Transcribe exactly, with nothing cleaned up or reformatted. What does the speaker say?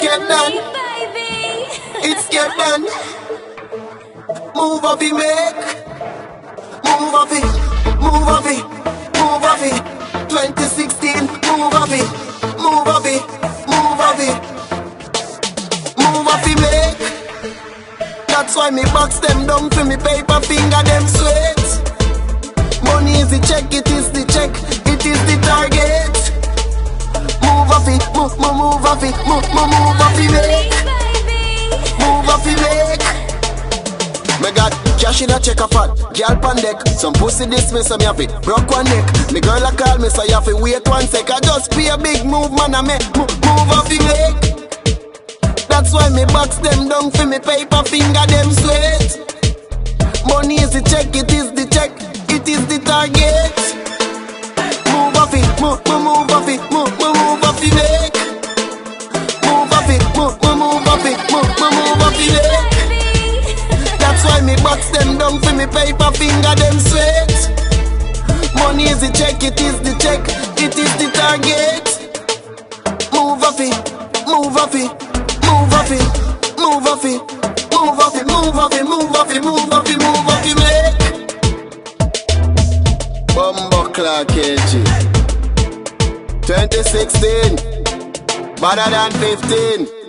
get done. It's get done. Move up, we make. Move up, we. Move up, we. Move up, we. twenty sixteen. Move up, we. Move up, we. Move up, we. Move up, we make. That's why me box them down for me paper finger them sweat. Money is the check, it is the check, it is the target. Move up it, move, move, move up it, move, move, move up it, make. Move up it, make. Me got cash in a check a fat, girl pan deck. Some pussy dismiss me have it, broke one neck. Me girl a call me so you have to wait one sec. I just be a big move man and me move, move up it, make. That's why me box them down for me paper finger them sweat. Money is the check, it is the check, it is the target. Move up it, move, move, move up it, move, move. Box them down for me paper finger them sweat. Money is the check, it is the check, it is the target. Move off it, move off it, move off it, move off it, move off it, move off it, move off it, move off it, move off it, make. Bumbo Clark K G twenty sixteen, better than fifteen.